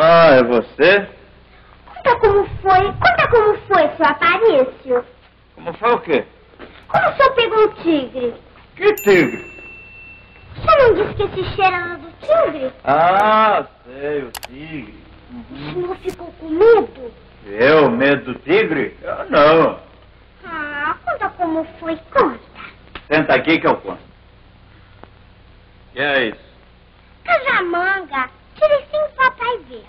Ah, é você? Conta como foi, seu Aparício. Como foi o quê? Como o senhor pegou um tigre? Que tigre? O senhor não disse que esse cheiro era do tigre? Ah, sei, o tigre. Uhum. O senhor ficou com medo? Eu? Medo do tigre? Eu não. Ah, conta como foi, conta. Senta aqui que eu conto. O que é isso? Cajamanga. Tire sim o papai ver.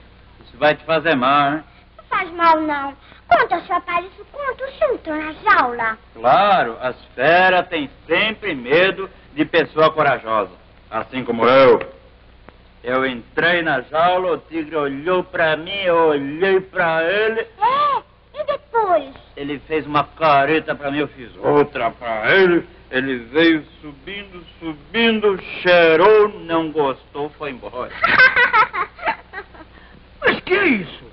Isso vai te fazer mal, hein? Não faz mal, não. Conta, seu Aparício, conta. O senhor entrou na jaula. Claro, as feras têm sempre medo de pessoa corajosa. Assim como eu. Eu entrei na jaula, o tigre olhou pra mim, eu olhei pra ele. É, e depois? Ele fez uma careta pra mim, eu fiz outra pra ele. Ele veio subindo, cheirou, não gostou, foi embora. Mas que é isso?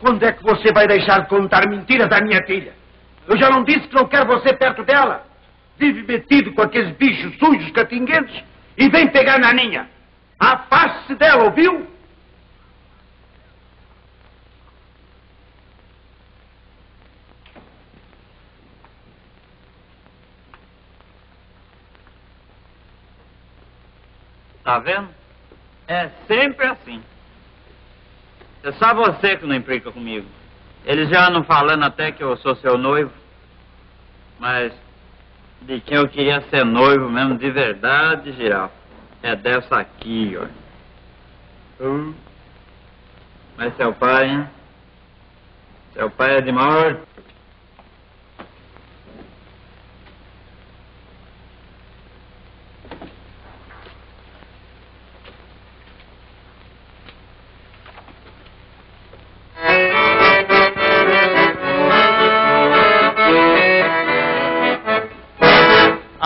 Quando é que você vai deixar de contar mentiras da minha filha? Eu já não disse que não quero você perto dela. Vive metido com aqueles bichos sujos, catinguentes, e vem pegar na ninha. Afaste-se dela, ouviu? Tá vendo? É sempre assim. É só você que não implica comigo. Eles já andam falando até que eu sou seu noivo. Mas de quem eu queria ser noivo mesmo, de verdade, Girafa, é dessa aqui, ó. Mas seu pai, hein? Seu pai é de maior...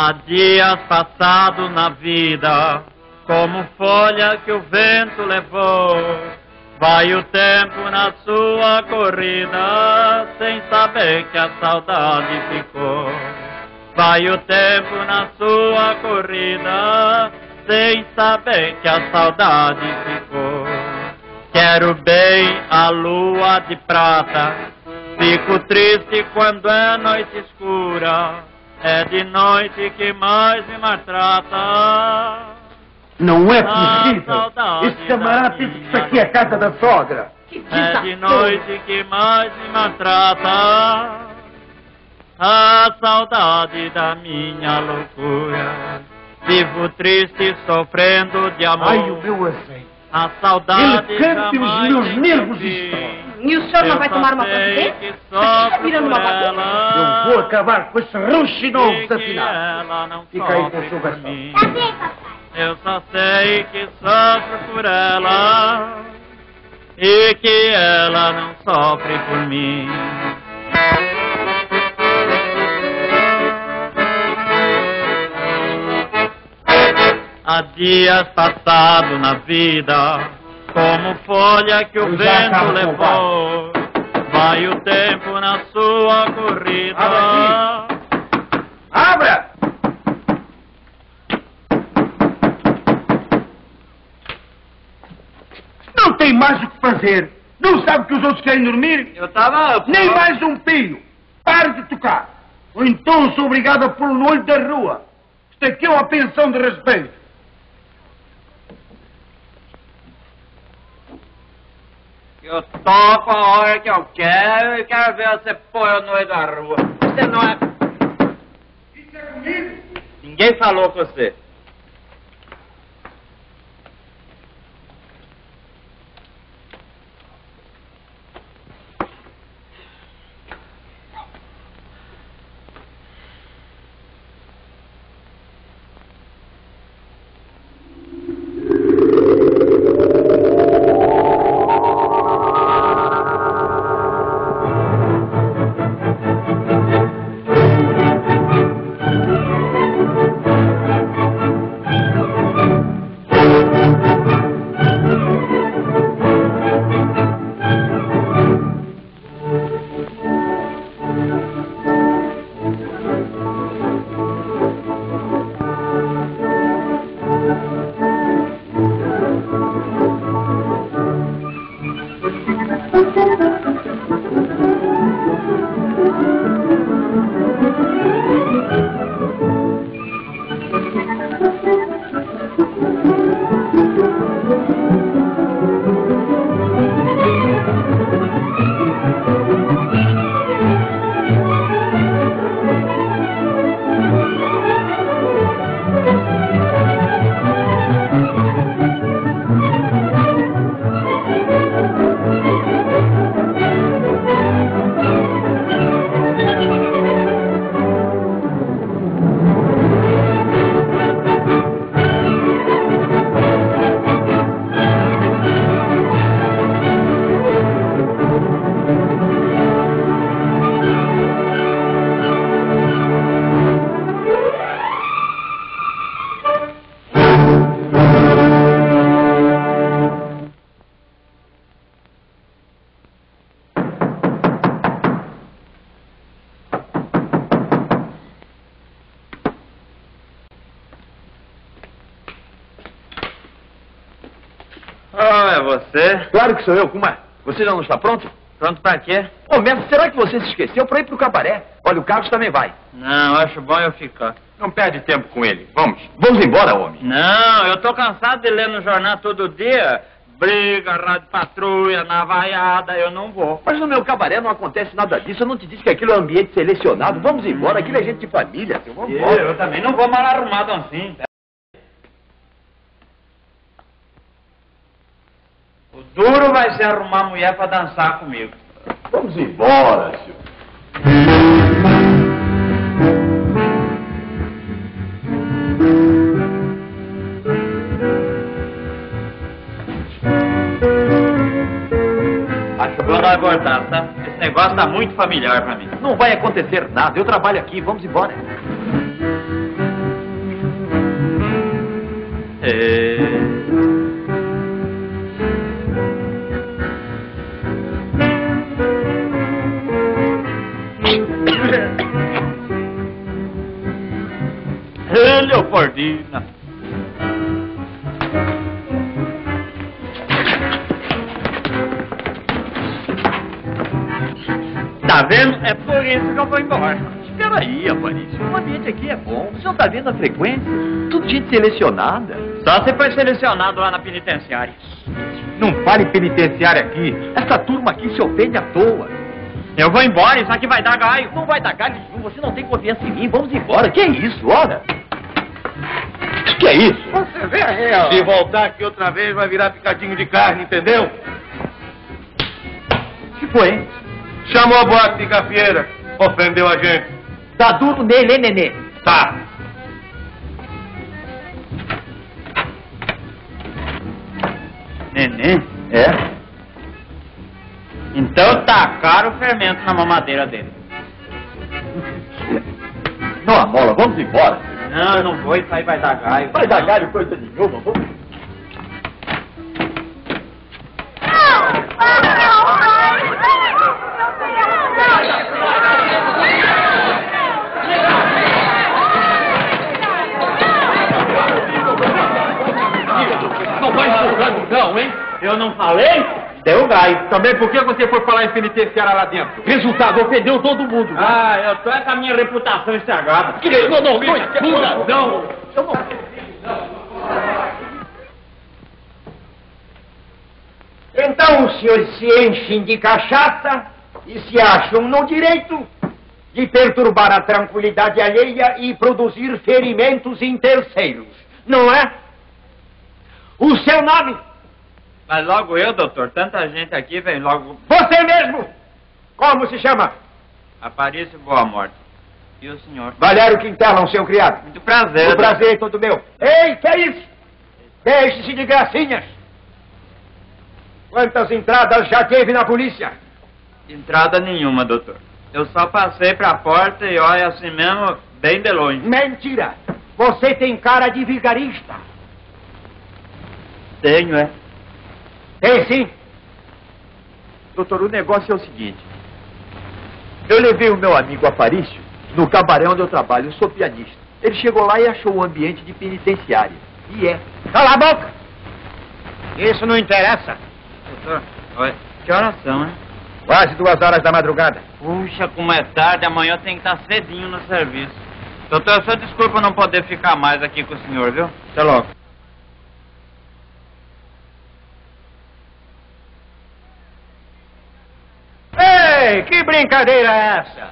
Há dias passados na vida, como folha que o vento levou, vai o tempo na sua corrida, sem saber que a saudade ficou. Vai o tempo na sua corrida, sem saber que a saudade ficou. Quero bem a lua de prata, fico triste quando é noite escura. É de noite que mais me maltrata. Não é possível. Esse camarada pensa que isso aqui é a casa da sogra. É de noite que mais me maltrata a saudade da minha loucura. Vivo triste sofrendo de amor. Ai, o meu assim. A saudade. Ele canta e os meus nervos estão. E o senhor não vai tomar uma providência? Você está virando uma bagunça? Eu vou acabar com esse rouxinol desafinado. Fica aí com o seu garçom. Tá bem, papai. Eu só sei que sofro por ela e que ela não sofre por mim. Há dias passados na vida, como folha que o vento levou, vai o tempo na sua corrida. Abra! Não tem mais o que fazer. Não sabe que os outros querem dormir? Eu tava... Nem mais um pio. Pare de tocar. Ou então sou obrigado a pôr no olho da rua. Isto aqui é uma pensão de respeito. Eu toco a hora que eu quero e quero ver você pôr eu no meio da rua. Você não é... Isso é comigo? Ninguém falou com você. você? Claro que sou eu, Kumar. Você já não está pronto? Pronto pra quê? Ô, mestre, será que você se esqueceu pra ir pro cabaré? Olha, o Carlos também vai. Não, acho bom eu ficar. Não perde tempo com ele. Vamos. Vamos embora, homem. Não, eu tô cansado de ler no jornal todo dia. Briga, rádio patrulha, navaiada, eu não vou. Mas no meu cabaré não acontece nada disso. Eu não te disse que aquilo é um ambiente selecionado. Vamos embora, aquilo é gente de família. Eu vou embora. Eu também não vou mal arrumado assim. O duro vai ser arrumar mulher pra dançar comigo. Vamos embora, senhor. Cortar, tá? Esse negócio tá muito familiar pra mim. Não vai acontecer nada, eu trabalho aqui, vamos embora. Leopoldina. Tá vendo? É por isso que eu vou embora. Espera aí, Aparício. O ambiente aqui é bom. O senhor tá vendo a frequência? Tudo gente selecionada. Só se foi selecionado lá na penitenciária. Não fale penitenciária aqui. Essa turma aqui se ofende à toa. Eu vou embora, isso aqui vai dar galho. Não vai dar galho nenhum. Você não tem confiança em mim. Vamos embora. Que é isso? Ora! Que é isso? Você vê a real. Se voltar aqui outra vez, vai virar picadinho de carne, entendeu? O que foi, hein? Chamou a boate de gafieira. Ofendeu a gente. Tá duro nele, hein, nenê? Tá. Nenê? É. Então tacaram o fermento na mamadeira dele. Não, Amola, vamos embora. Não, eu não vou, isso aí vai dar galho. Vai dar galho coisa nenhuma, vamos. Eu não falei? Deu gás. Também por que você foi falar em penitenciária lá dentro? Resultado, ofendeu todo mundo. Né? Ah, eu tô com a minha reputação estragada. Que não, não. Eu não. Então os senhores se enchem de cachaça e se acham no direito de perturbar a tranquilidade alheia e produzir ferimentos em terceiros, não é? O seu nome? Mas logo eu, doutor. Tanta gente aqui vem logo... Você mesmo! Como se chama? Aparício Boa Morte. E o senhor? Valério Quintela, um seu criado. Muito prazer. O prazer é todo meu. Ei, que é isso? Deixe-se de gracinhas. Quantas entradas já teve na polícia? Entrada nenhuma, doutor. Eu só passei pra porta e olha assim mesmo, bem de longe. Mentira! Você tem cara de vigarista. Tenho, é? Tem sim. Doutor, o negócio é o seguinte. Eu levei o meu amigo Aparício no cabaré onde eu trabalho. Eu sou pianista. Ele chegou lá e achou um ambiente de penitenciária. E é. Cala a boca! Isso não interessa. Doutor, olha, que horas são, hein? Quase 2 horas da madrugada. Puxa, como é tarde. Amanhã eu tenho que estar cedinho no serviço. Doutor, só desculpa não poder ficar mais aqui com o senhor, viu? Até logo. Que brincadeira é essa?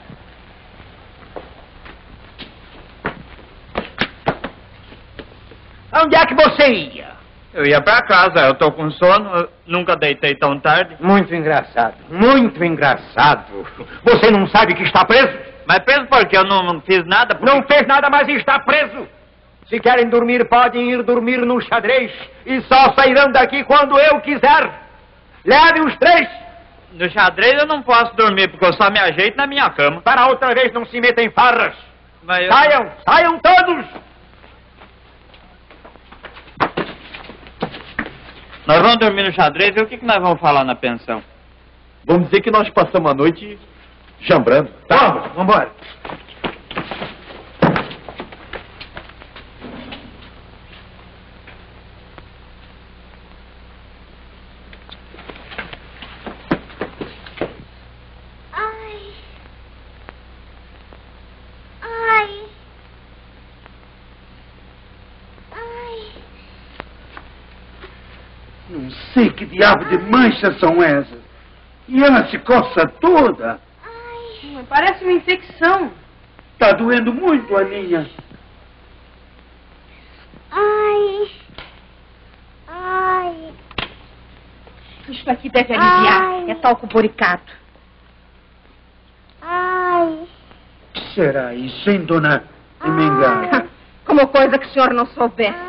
Onde é que você ia? Eu ia pra casa, eu tô com sono, eu nunca deitei tão tarde. Muito engraçado, muito engraçado. Você não sabe que está preso? Mas preso porque eu não fiz nada? Porque... Não fez nada, mas está preso. Se querem dormir, podem ir dormir no xadrez. E só sairão daqui quando eu quiser. Leve os 3. No xadrez eu não posso dormir, porque eu só me ajeito na minha cama. Para outra vez não se metem farras. Eu... Saiam, saiam todos! Nós vamos dormir no xadrez e o que nós vamos falar na pensão? Vamos dizer que nós passamos a noite chambrando. Tá? Vamos embora. não sei que diabo de manchas são essas. E ela se coça toda. Ai, mãe, parece uma infecção. Tá doendo muito, Aninha. Ai. Ai. Isto aqui deve aliviar. Ai. É talco boricato. Ai. Será isso, hein, dona Emengada? Como coisa que o senhor não soubesse.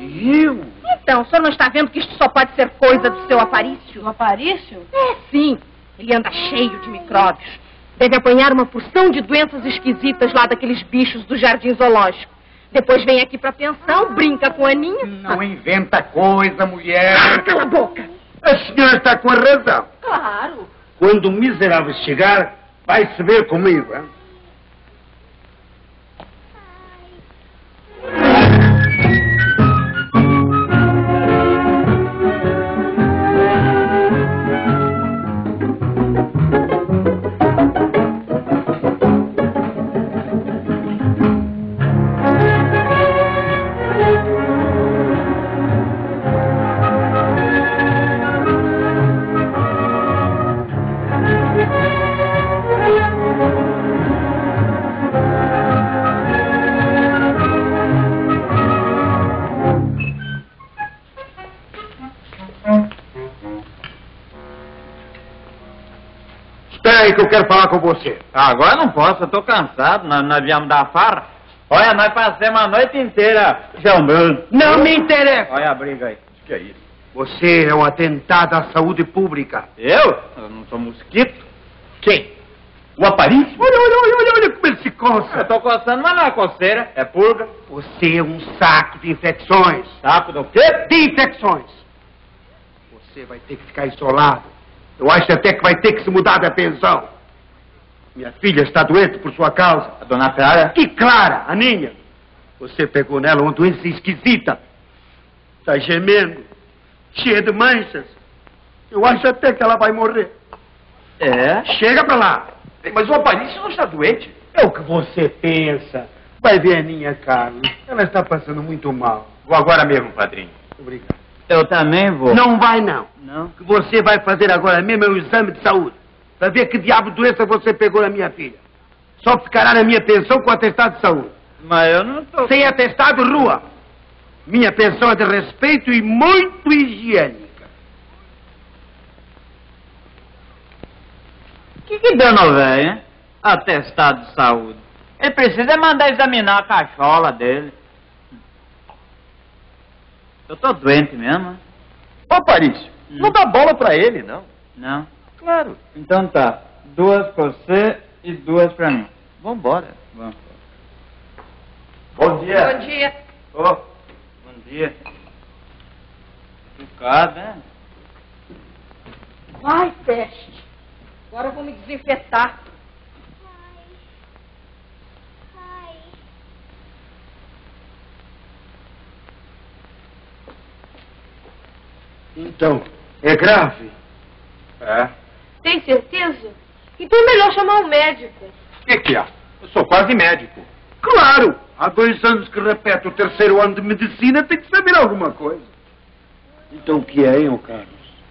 Eu? Então, o senhor não está vendo que isto só pode ser coisa do seu Aparício? Do Aparício? É, sim. Ele anda cheio de micróbios. Deve apanhar uma porção de doenças esquisitas lá daqueles bichos do jardim zoológico. Depois vem aqui para a pensão, brinca com a Aninha. Não inventa coisa, mulher. Ah, cala a boca. A senhora está com a razão. Claro. Quando o miserável chegar, vai se ver comigo, hein? Que eu quero falar com você. Agora não posso, eu tô cansado. Nós viemos da farra. Olha, nós passamos a noite inteira chamando. Não me interessa. Olha a briga aí. O que é isso? Você é um atentado à saúde pública. Eu? Eu não sou mosquito. Quem? O Aparício? Olha como ele se coça. Eu tô coçando, mas não é coceira, é purga. Você é um saco de infecções. Saco do quê? De infecções. Você vai ter que ficar isolado. Eu acho até que vai ter que se mudar da pensão. Minha filha está doente por sua causa. A dona Clara? Que Clara, Aninha. Você pegou nela uma doença esquisita. Está gemendo, cheia de manchas. Eu acho até que ela vai morrer. É? Chega para lá. Mas o Aparício não está doente. É o que você pensa. Vai ver a Aninha, Carlos. Ela está passando muito mal. Vou agora mesmo, padrinho. Obrigado. Eu também vou. Não vai, não. Não? O que você vai fazer agora mesmo é um exame de saúde. Para ver que diabo de doença você pegou na minha filha. Só ficará na minha pensão com atestado de saúde. Mas eu não tô... Sem atestado, rua. Minha pensão é de respeito e muito higiênica. Que deu no velho, hein? Atestado de saúde. Ele precisa mandar examinar a cachola dele. Eu tô doente mesmo. Ô, Aparício, não dá bola pra ele, não. Não? Claro. Então tá, 2 pra você e 2 pra mim. Vambora. Vamos. Bom dia. Bom dia. Ô, bom dia. Educado, hein? Vai, peste. Agora eu vou me desinfetar. Então, é grave? É. Tem certeza? Então é melhor chamar um médico. O que há? Eu sou quase médico. Claro! Há 2 anos que repeto o 3º ano de medicina, tem que saber alguma coisa. Então o que é, hein, ô Carlos?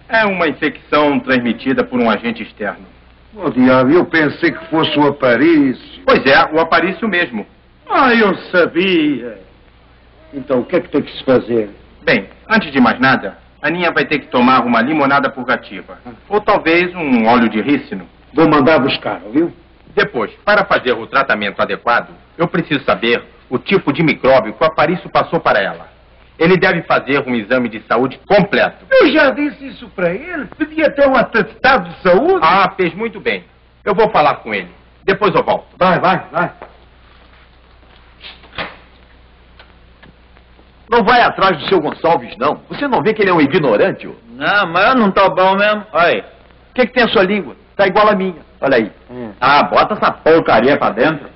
É uma infecção transmitida por um agente externo. Ô diabo, eu pensei que fosse o Aparício. Pois é, o Aparício mesmo. Ah, eu sabia. Então, o que é que tem que se fazer? Bem, antes de mais nada... Aninha vai ter que tomar uma limonada purgativa. Ou talvez um óleo de rícino. Vou mandar buscar, ouviu? Depois, para fazer o tratamento adequado, eu preciso saber o tipo de micróbio que o Aparício passou para ela. Ele deve fazer um exame de saúde completo. Eu já disse isso para ele. Pedi até um atestado de saúde. Ah, fez muito bem. Eu vou falar com ele. Depois eu volto. Vai. Não vai atrás do seu Gonçalves, não. Você não vê que ele é um ignorante? Ó? Não, mas eu não tô bom mesmo. Olha aí. O que tem a sua língua? Tá igual a minha. Olha aí. Ah, bota essa porcaria pra dentro.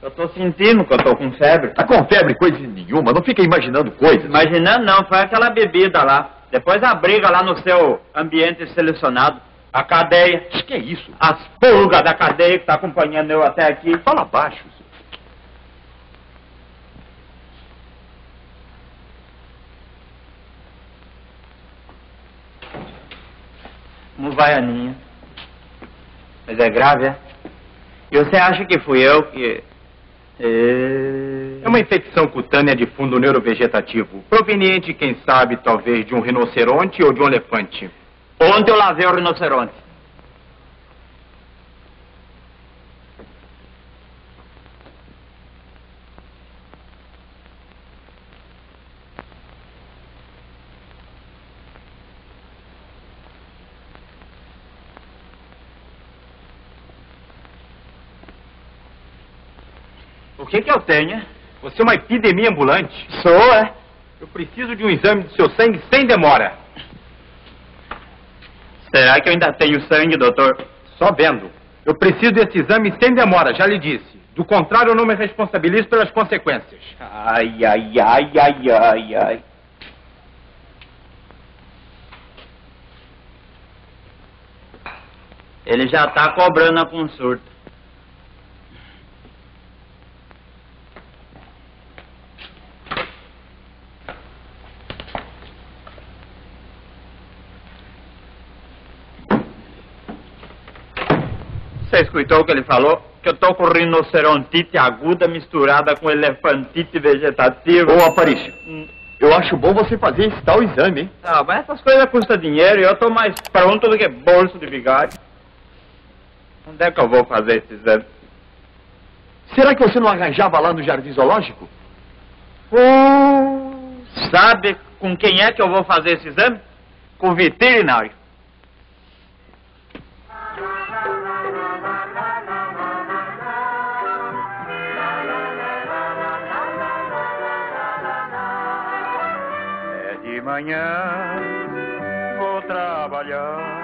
Eu tô sentindo que eu tô com febre. Tá com febre coisa nenhuma. Não fica imaginando coisas. Imaginando não. Foi aquela bebida lá. Depois a briga lá no seu ambiente selecionado. A cadeia. O que é isso? As pulgas da cadeia que tá acompanhando eu até aqui. Fala baixo, senhor. no Baianinha. Mas é grave, é? E você acha que fui eu que... É uma infecção cutânea de fundo neurovegetativo, proveniente, quem sabe, talvez de um rinoceronte ou de um elefante. Ontem eu lavei o rinoceronte. O que que eu tenho? Você é uma epidemia ambulante. Sou, é? Eu preciso de um exame do seu sangue sem demora. Será que eu ainda tenho sangue, doutor? Só vendo. Eu preciso desse exame sem demora, já lhe disse. Do contrário, eu não me responsabilizo pelas consequências. Ai, ai, ai, ai, ai, ai. Ele já está cobrando a consulta. Você escutou o que ele falou? Que eu tô com rinocerontite aguda misturada com elefantite vegetativa. Ô, Aparício, eu acho bom você fazer esse tal exame, hein? Ah, mas essas coisas custam dinheiro e eu tô mais pronto do que bolso de bigode. Onde é que eu vou fazer esse exame? Será que você não arranjava lá no Jardim Zoológico? Sabe com quem é que eu vou fazer esse exame? Com o veterinário. De manhã vou trabalhar.